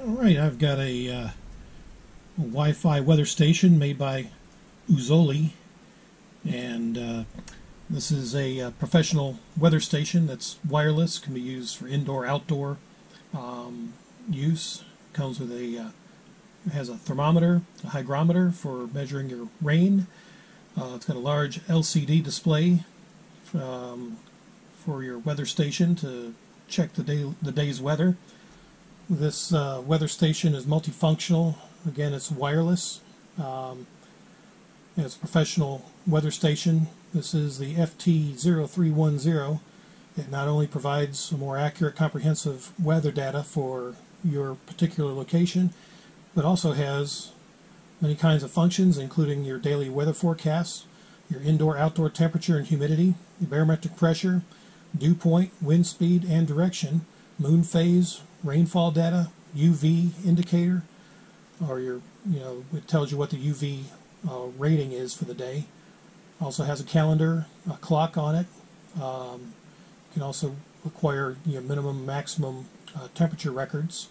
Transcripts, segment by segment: Alright, I've got a Wi-Fi weather station made by Uzoli, and this is a professional weather station that's wireless, can be used for indoor, outdoor use. Comes with has a thermometer, a hygrometer for measuring your rain. It's got a large LCD display for your weather station to check the day's weather. This weather station is multifunctional. Again, it's wireless. It's a professional weather station. This is the FT0310. It not only provides more accurate, comprehensive weather data for your particular location, but also has many kinds of functions, including your daily weather forecasts, your indoor-outdoor temperature and humidity, your barometric pressure, dew point, wind speed and direction, moon phase, rainfall data, UV indicator, or it tells you what the UV rating is for the day. Also has a calendar, a clock on it. You can also acquire your minimum, maximum temperature records,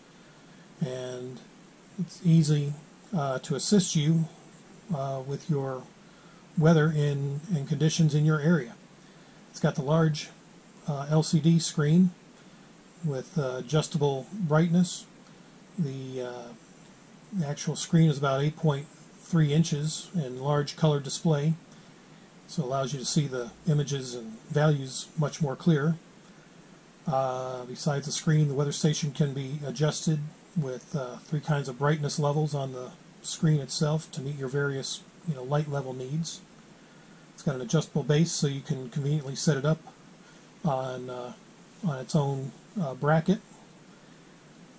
and it's easy to assist you with your weather and conditions in your area. It's got the large LCD screen with adjustable brightness. The actual screen is about 8.3 inches and large color display, so it allows you to see the images and values much more clear. Besides the screen, the weather station can be adjusted with three kinds of brightness levels on the screen itself to meet your various light level needs. It's got an adjustable base, so you can conveniently set it up on its own bracket.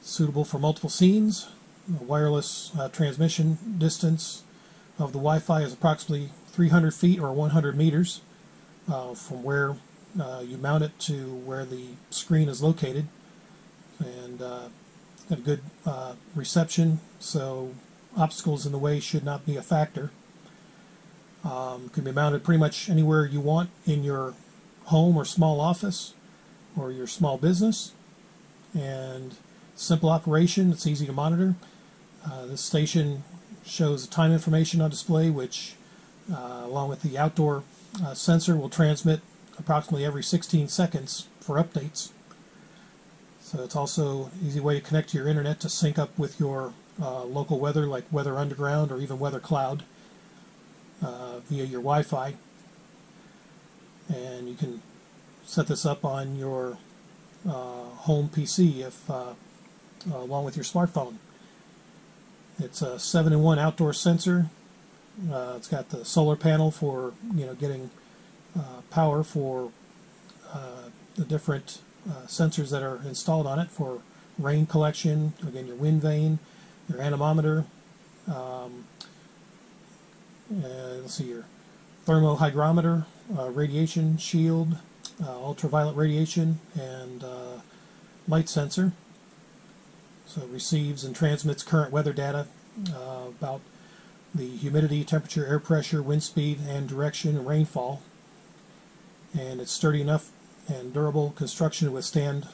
Suitable for multiple scenes. The wireless transmission distance of the Wi-Fi is approximately 300 feet or 100 meters from where you mount it to where the screen is located, and it's got a good reception, so obstacles in the way should not be a factor. Can be mounted pretty much anywhere you want in your home or small office or your small business, and simple operation. It's easy to monitor. This station shows the time information on display, which along with the outdoor sensor will transmit approximately every 16 seconds for updates. So it's also an easy way to connect to your internet to sync up with your local weather, like Weather Underground or even Weather Cloud, via your Wi-Fi. And you can set this up on your home PC if along with your smartphone. It's a 7-in-1 outdoor sensor. It's got the solar panel for getting power for the different sensors that are installed on it for rain collection, again your wind vane, your anemometer, let's see, your thermohygrometer, radiation shield, ultraviolet radiation, and light sensor. So it receives and transmits current weather data about the humidity, temperature, air pressure, wind speed and direction, and rainfall. And it's sturdy enough and durable construction to withstand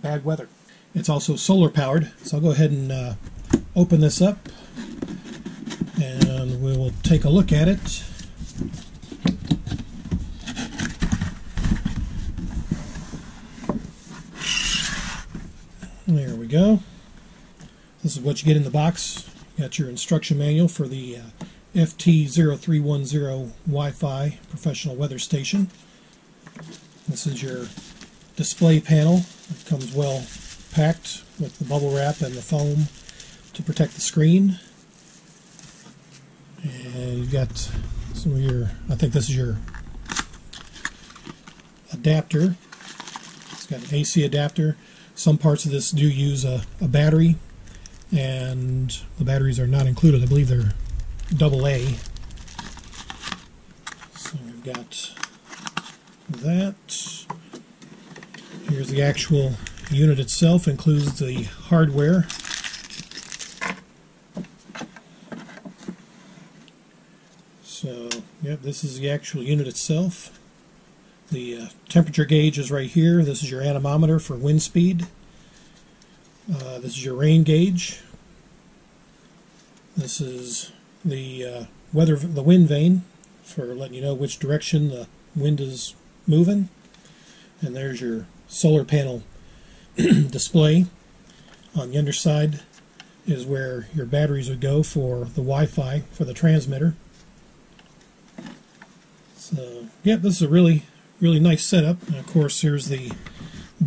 bad weather. It's also solar powered, so I'll go ahead and open this up and we will take a look at it. There we go. This is what you get in the box. You got your instruction manual for the FT0310 Wi-Fi professional weather station. This is your display panel. It comes well packed with the bubble wrap and the foam to protect the screen. And you've got some of your, I think this is your adapter. It's got an AC adapter. Some parts of this do use a battery, and the batteries are not included. I believe they're AA. So we've got that. Here's the actual unit itself. Includes the hardware. So, yep, this is the actual unit itself. The temperature gauge is right here. This is your anemometer for wind speed. This is your rain gauge. This is the wind vane for letting you know which direction the wind is moving. And there's your solar panel display. On the underside is where your batteries would go for the Wi-Fi for the transmitter. So yeah, this is a really nice setup. And of course, here's the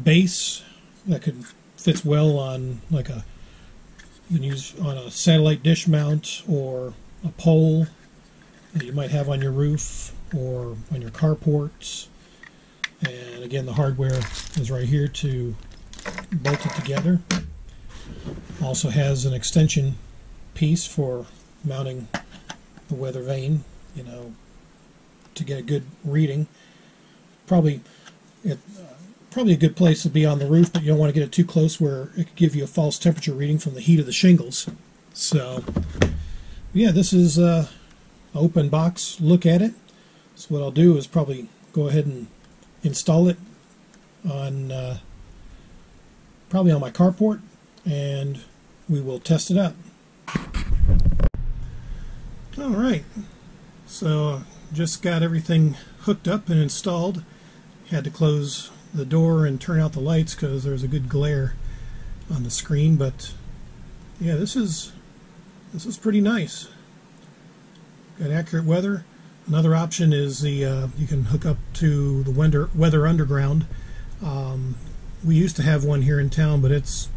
base that fits well on like a satellite dish mount or a pole that you might have on your roof or on your carports. And again, the hardware is right here to bolt it together. Also has an extension piece for mounting the weather vane, you know, to get a good reading. Probably a good place to be on the roof, but you don't want to get it too close where it could give you a false temperature reading from the heat of the shingles. So yeah, this is an open box look at it. So what I'll do is probably go ahead and install it on probably on my carport, and we will test it out. Alright, so just got everything hooked up and installed. Had to close the door and turn out the lights because there's a good glare on the screen, but yeah, this is pretty nice. Got accurate weather. Another option is the you can hook up to the Weather Underground. We used to have one here in town, but it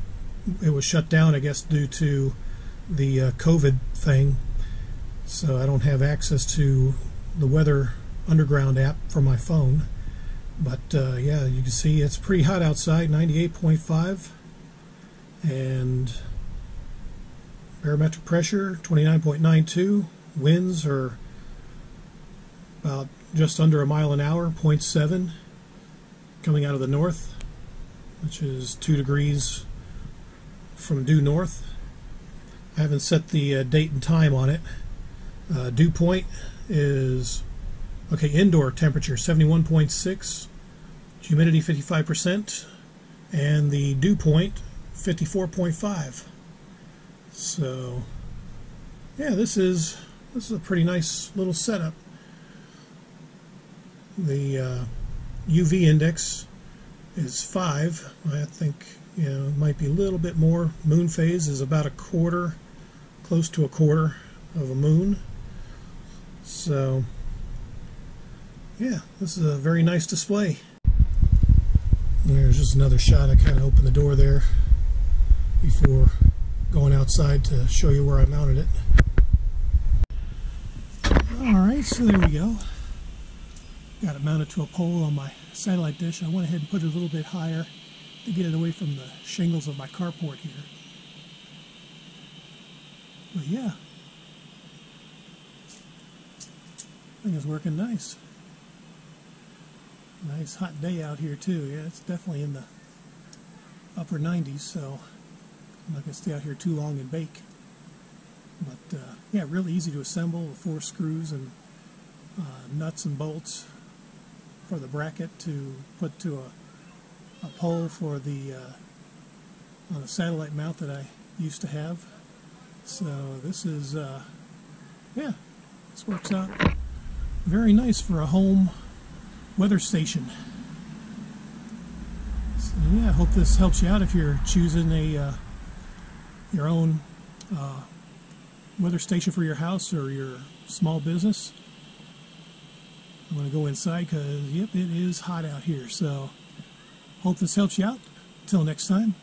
was shut down, I guess, due to the COVID thing. So I don't have access to the Weather Underground app for my phone. But yeah, you can see it's pretty hot outside, 98.5, and barometric pressure 29.92. Winds are about just under a mile an hour, 0.7, coming out of the north, which is 2 degrees from due north. I haven't set the date and time on it. Dew point is, okay, indoor temperature 71.6, humidity 55%, and the dew point 54.5. So yeah, this is a pretty nice little setup. The UV index is 5. I think, you know, it might be a little bit more. Moon phase is about a quarter, close to a quarter of a moon. So yeah, this is a very nice display. And there's just another shot. I kind of opened the door there before going outside to show you where I mounted it. Alright, so there we go. Got it mounted to a pole on my satellite dish. I went ahead and put it a little bit higher to get it away from the shingles of my carport here. But yeah, I think it's working nice. Nice hot day out here too. Yeah, it's definitely in the upper 90s, so I'm not going to stay out here too long and bake. But yeah, really easy to assemble with 4 screws and nuts and bolts for the bracket to put to a pole for the on a satellite mount that I used to have. So this is yeah, this works out very nice for a home weather station. So yeah, I hope this helps you out if you're choosing a your own weather station for your house or your small business. I'm going to go inside because, yep, it is hot out here. So hope this helps you out. Till next time,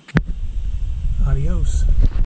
adios.